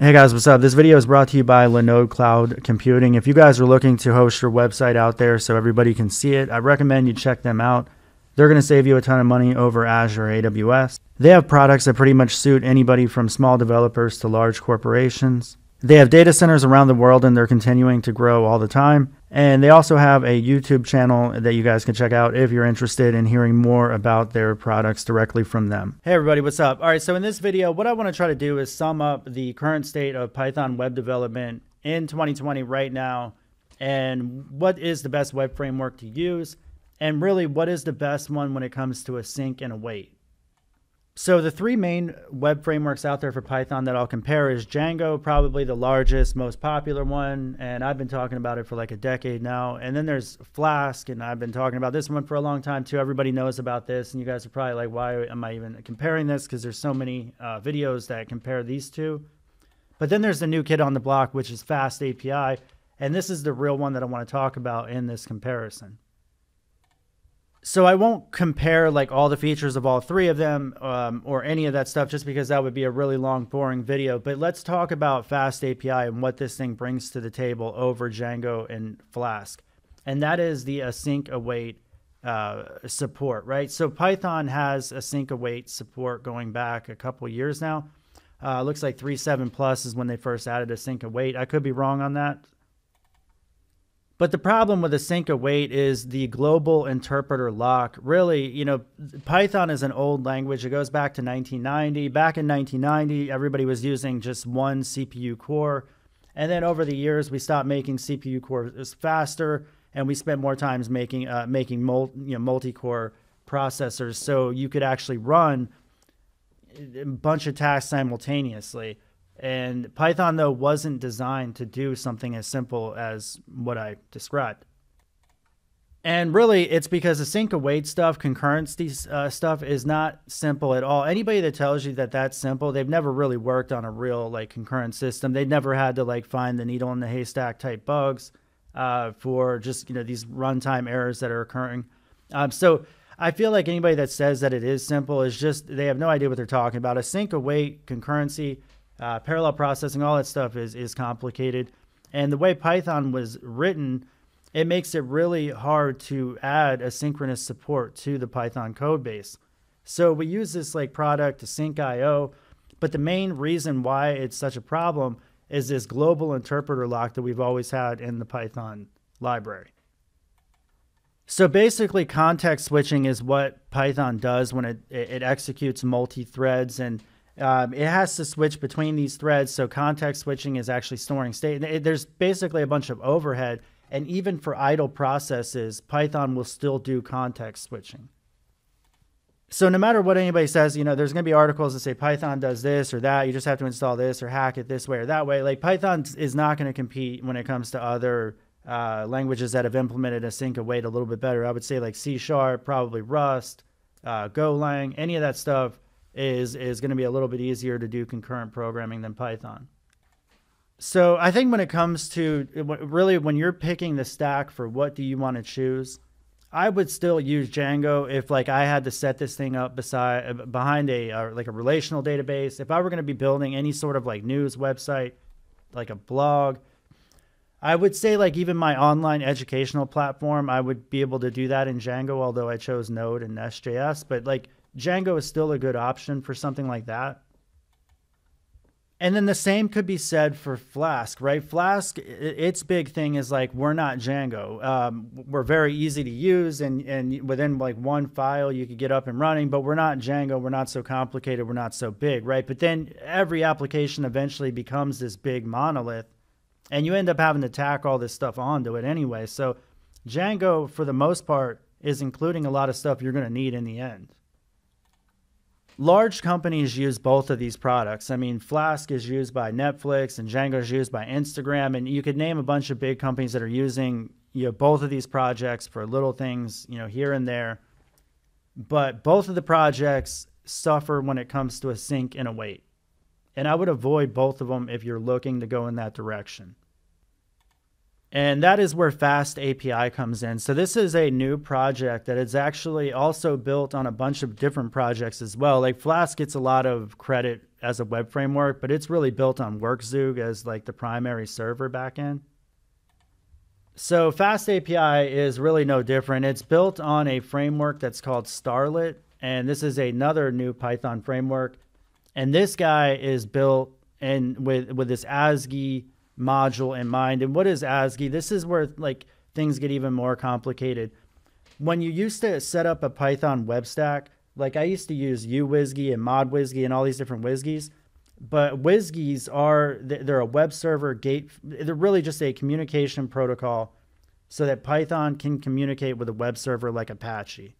Hey guys, what's up? This video is brought to you by Linode Cloud Computing. If you guys are looking to host your website out there so everybody can see it, I recommend you check them out. They're going to save you a ton of money over Azure AWS. They have products that pretty much suit anybody from small developers to large corporations. They have data centers around the world and they're continuing to grow all the time. And they also have a YouTube channel that you guys can check out if you're interested in hearing more about their products directly from them. Hey everybody, what's up? All right, so in this video, what I want to try to do is sum up the current state of Python web development in 2020 right now, and what is the best web framework to use, and really what is the best one when it comes to a sync and a wait. So the three main web frameworks out there for Python that I'll compare is Django, probably the largest, most popular one, and I've been talking about it for like a decade now. And then there's Flask, and I've been talking about this one for a long time too. Everybody knows about this, and you guys are probably like, why am I even comparing this? Because there's so many videos that compare these two. But then there's the new kid on the block, which is FastAPI, and this is the real one that I want to talk about in this comparison. So I won't compare like all the features of all three of them or any of that stuff, just because that would be a really long, boring video. But let's talk about FastAPI and what this thing brings to the table over Django and Flask. And that is the async await support, right? So Python has async await support going back a couple years now. Looks like 3.7 plus is when they first added async await. I could be wrong on that. But the problem with async await is the global interpreter lock. Really, you know, Python is an old language. It goes back to 1990. Back in 1990, everybody was using just one CPU core. And then over the years, we stopped making CPU cores faster, and we spent more time making, multi-core processors. So you could actually run a bunch of tasks simultaneously. And Python, though, wasn't designed to do something as simple as what I described. And really, it's because async await stuff, concurrency stuff is not simple at all. Anybody that tells you that that's simple, they've never really worked on a real like concurrent system. They've never had to like find the needle in the haystack type bugs for just, you know, these runtime errors that are occurring. So I feel like anybody that says that it is simple is just, they have no idea what they're talking about. Async await, concurrency, parallel processing, all that stuff is complicated. And the way Python was written, it makes it really hard to add asynchronous support to the Python code base. So we use this like product, async.io, but the main reason why it's such a problem is this global interpreter lock that we've always had in the Python library. So basically context switching is what Python does when it executes multi-threads, and it has to switch between these threads, so context switching is actually storing state. There's basically a bunch of overhead, and even for idle processes, Python will still do context switching. So no matter what anybody says, you know, there's going to be articles that say Python does this or that, you just have to install this or hack it this way or that way. Like Python is not going to compete when it comes to other languages that have implemented async await a little bit better. I would say like C-sharp, probably Rust, Golang, any of that stuff is going to be a little bit easier to do concurrent programming than Python. So I think when it comes to, really when you're picking the stack for what do you want to choose, I would still use Django if like I had to set this thing up behind a like a relational database. If I were going to be building any sort of like news website, like a blog, I would say like even my online educational platform, I would be able to do that in Django, although I chose Node and NestJS, but like Django is still a good option for something like that. And then the same could be said for Flask, right? Flask, its big thing is like, we're not Django. We're very easy to use, and within like one file, you could get up and running, but we're not Django. We're not so complicated. We're not so big, right? But then every application eventually becomes this big monolith, and you end up having to tack all this stuff onto it anyway. So Django, for the most part, is including a lot of stuff you're going to need in the end. Large companies use both of these products. I mean, Flask is used by Netflix and Django is used by Instagram. And you could name a bunch of big companies that are using, you know, both of these projects for little things, you know, here and there. But both of the projects suffer when it comes to async and await. And I would avoid both of them if you're looking to go in that direction. And that is where FastAPI comes in. So this is a new project that is actually also built on a bunch of different projects as well. Like Flask gets a lot of credit as a web framework, but it's really built on Werkzeug as like the primary server backend. So FastAPI is really no different. It's built on a framework that's called Starlette, and this is another new Python framework. And this guy is built and with this ASGI module in mind. And what is ASGI? This is where like things get even more complicated. When you used to set up a Python web stack, like I used to use uWSGI and modWSGI and all these different WSGIs, but WSGIs are, they're a web server gate, they're really just a communication protocol so that Python can communicate with a web server like Apache.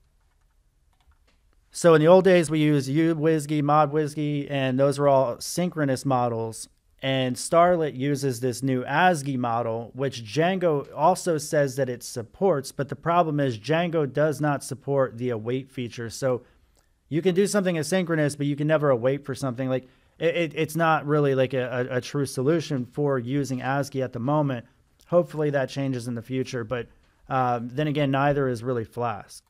So in the old days, we used uWSGI, modWSGI, and those were all synchronous models. And Starlette uses this new ASGI model, which Django also says that it supports, but the problem is Django does not support the await feature. So you can do something asynchronous, but you can never await for something. Like it's not really like a true solution for using ASGI at the moment. Hopefully that changes in the future, but then again, neither is really Flask.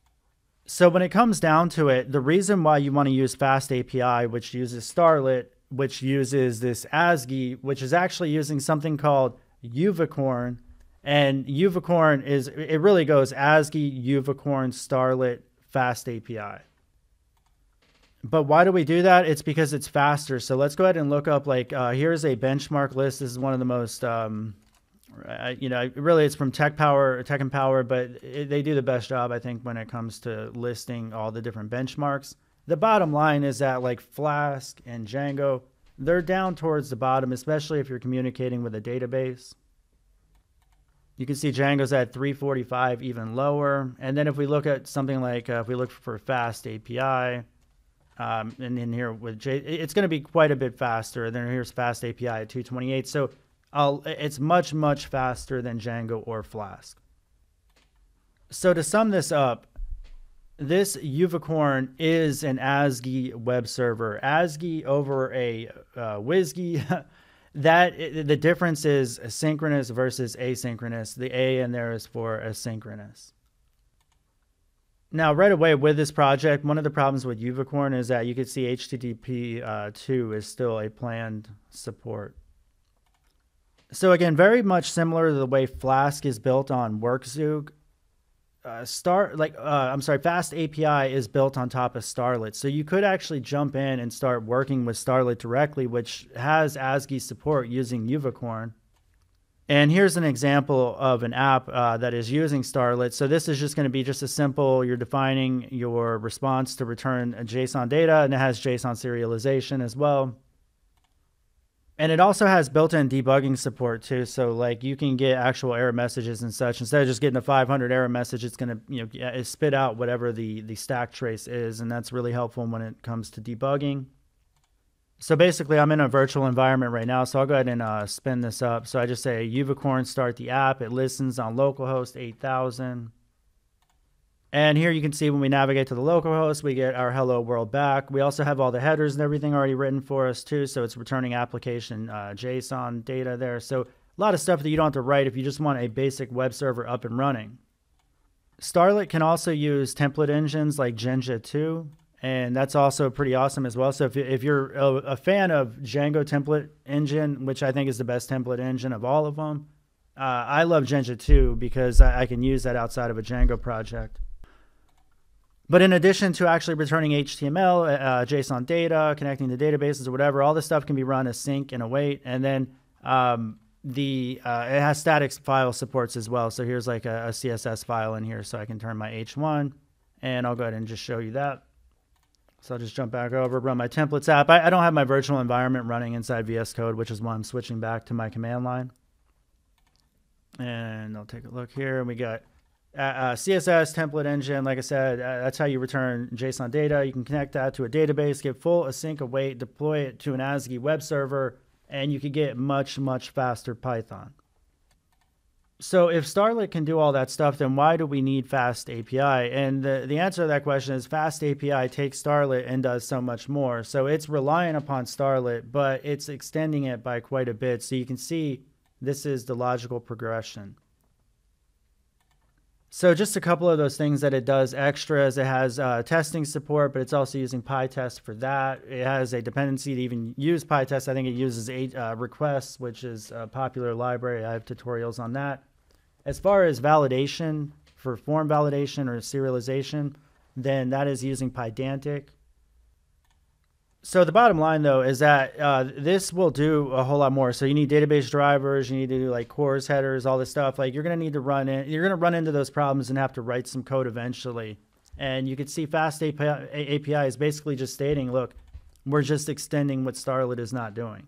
So when it comes down to it, the reason why you want to use FastAPI, which uses Starlette, which uses this ASGI, which is actually using something called Uvicorn. And Uvicorn is, it really goes ASGI, Uvicorn, Starlette, FastAPI. But why do we do that? It's because it's faster. So let's go ahead and look up, like, here's a benchmark list. This is one of the most, you know, really it's from TechEmpower, but they do the best job, I think, when it comes to listing all the different benchmarks. The bottom line is that like Flask and Django, they're down towards the bottom, especially if you're communicating with a database. You can see Django's at 345, even lower. And then if we look at something like, if we look for FastAPI, and in here with it's going to be quite a bit faster. And then here's FastAPI at 228. So it's much, much faster than Django or Flask. So to sum this up, this Uvicorn is an ASGI web server. ASGI over a WSGI. The difference is synchronous versus asynchronous. The A in there is for asynchronous. Now, right away with this project, one of the problems with Uvicorn is that you can see HTTP 2 is still a planned support. So again, very much similar to the way Flask is built on Werkzeug. FastAPI is built on top of Starlette. So you could actually jump in and start working with Starlette directly, which has ASGI support using Uvicorn. And here's an example of an app that is using Starlette. So this is just going to be just a simple, you're defining your response to return JSON data, and it has JSON serialization as well. And it also has built-in debugging support too. So like you can get actual error messages and such. Instead of just getting a 500 error message, it's going to, you know, spit out whatever the stack trace is. And that's really helpful when it comes to debugging. So basically I'm in a virtual environment right now. So I'll go ahead and spin this up. So I just say Uvicorn, start the app. It listens on localhost 8000. And here you can see when we navigate to the localhost, we get our hello world back. We also have all the headers and everything already written for us too. So it's returning application JSON data there. So a lot of stuff that you don't have to write if you just want a basic web server up and running. Starlette can also use template engines like Jinja2, and that's also pretty awesome as well. So if you're a fan of Django template engine, which I think is the best template engine of all of them, I love Jinja2 because I can use that outside of a Django project. But in addition to actually returning HTML, JSON data, connecting to databases or whatever, all this stuff can be run as sync and await. And then it has static file supports as well. So here's like a CSS file in here. So I can turn my H1 and I'll go ahead and just show you that. So I'll just jump back over, run my templates app. I don't have my virtual environment running inside VS Code, which is why I'm switching back to my command line. And I'll take a look here and we got CSS template engine, like I said, that's how you return JSON data. You can connect that to a database, get full async await, deploy it to an ASGI web server, and you can get much, much faster Python. So if Starlette can do all that stuff, then why do we need FastAPI? And the answer to that question is FastAPI takes Starlette and does so much more. So it's relying upon Starlette, but it's extending it by quite a bit. So you can see this is the logical progression. So just a couple of those things that it does extra is it has testing support, but it's also using PyTest for that. It has a dependency to even use PyTest. I think it uses 8 requests, which is a popular library. I have tutorials on that. As far as validation, for form validation or serialization, then that is using Pydantic. So the bottom line, though, is that this will do a whole lot more. So you need database drivers, you need to do like CORS headers, all this stuff. Like you're going to need to run into those problems and have to write some code eventually. And you can see FastAPI is basically just stating, look, we're just extending what Starlette is not doing.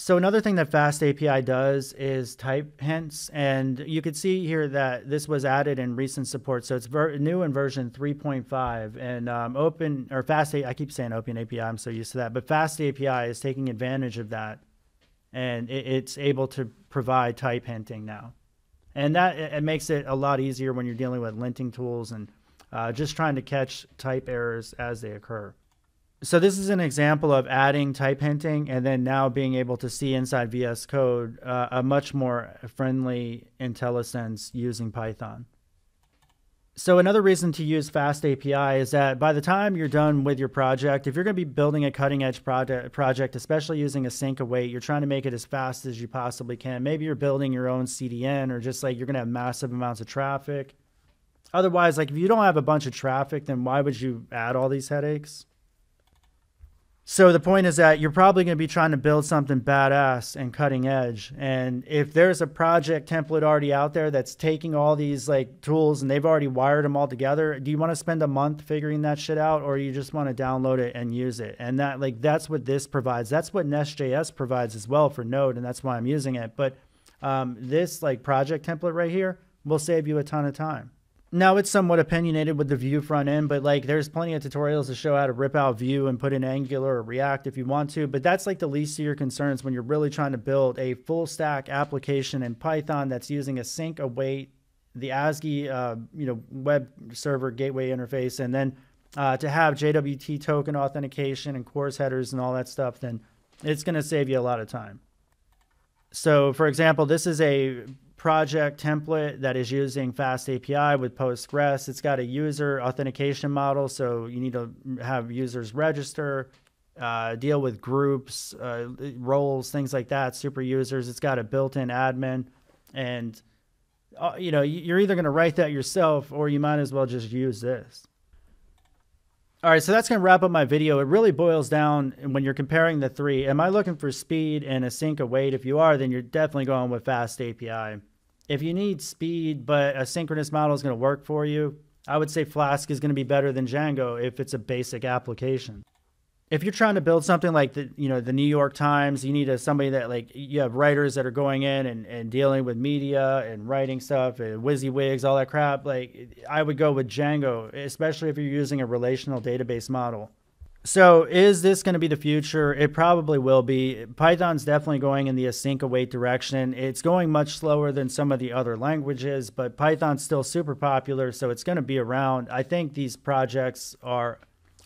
So another thing that FastAPI does is type hints, and you can see here that this was added in recent support. So it's new in version 3.5, and I keep saying OpenAPI, I'm so used to that, but FastAPI is taking advantage of that, and it's able to provide type hinting now, and that it makes it a lot easier when you're dealing with linting tools and just trying to catch type errors as they occur. So this is an example of adding type hinting and then now being able to see inside VS Code a much more friendly IntelliSense using Python. So another reason to use FastAPI is that by the time you're done with your project, if you're going to be building a cutting-edge project, especially using a sync await, you're trying to make it as fast as you possibly can. Maybe you're building your own CDN or just like you're going to have massive amounts of traffic. Otherwise, like if you don't have a bunch of traffic, then why would you add all these headaches? So the point is that you're probably going to be trying to build something badass and cutting edge. And if there's a project template already out there that's taking all these like tools and they've already wired them all together, do you want to spend a month figuring that shit out, or you just want to download it and use it? And that like that's what this provides. That's what NestJS provides as well for Node, and that's why I'm using it. But this like project template right here will save you a ton of time. Now it's somewhat opinionated with the Vue front end, but like there's plenty of tutorials to show how to rip out Vue and put in Angular or React if you want to, but that's like the least of your concerns when you're really trying to build a full stack application in Python that's using a sync await, the ASGI web server gateway interface, and then to have JWT token authentication and CORS headers and all that stuff, then it's going to save you a lot of time. So for example, this is a project template that is using FastAPI with Postgres. It's got a user authentication model, so you need to have users register, deal with groups, roles, things like that, super users. It's got a built-in admin, and you're either going to write that yourself or you might as well just use this. All right, so that's going to wrap up my video. It really boils down, when you're comparing the three, am I looking for speed and a sync await? If you are, then you're definitely going with FastAPI. If you need speed but a synchronous model is going to work for you, I would say Flask is going to be better than Django if it's a basic application. If you're trying to build something like the New York Times, you need somebody that like you have writers that are going in and dealing with media and writing stuff and WYSIWYGs, all that crap. Like I would go with Django, especially if you're using a relational database model. So is this going to be the future? It probably will be. Python's definitely going in the async await direction. It's going much slower than some of the other languages, but Python's still super popular, so it's going to be around. I think these projects are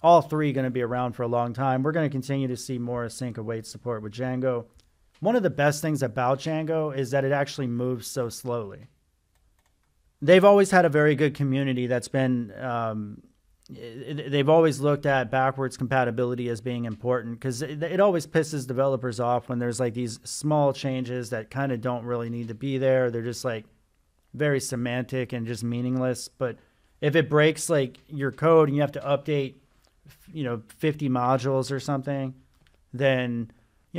all three going to be around for a long time. We're going to continue to see more async await support with Django. One of the best things about Django is that it actually moves so slowly. They've always had a very good community that's been, they've always looked at backwards compatibility as being important, because it always pisses developers off when there's like these small changes that kind of don't really need to be there. They're just like very semantic and just meaningless. But if it breaks like your code and you have to update 50 modules or something, then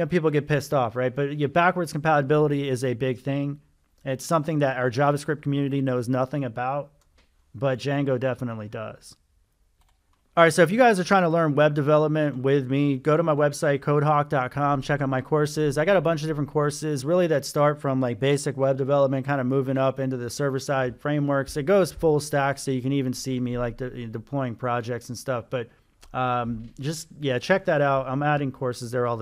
people get pissed off, right? But backwards compatibility is a big thing. It's something that our JavaScript community knows nothing about, but Django definitely does. All right, so if you guys are trying to learn web development with me, go to my website, codehawke.com, check out my courses. I got a bunch of different courses really that start from like basic web development, kind of moving up into the server-side frameworks. It goes full stack, so you can even see me like deploying projects and stuff. But check that out. I'm adding courses there all the time.